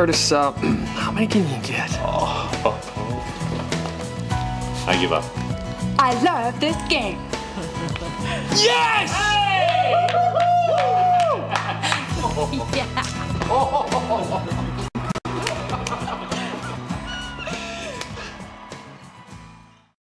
Curtis, how many can you get? I give up. I love this game. Yes! Hey!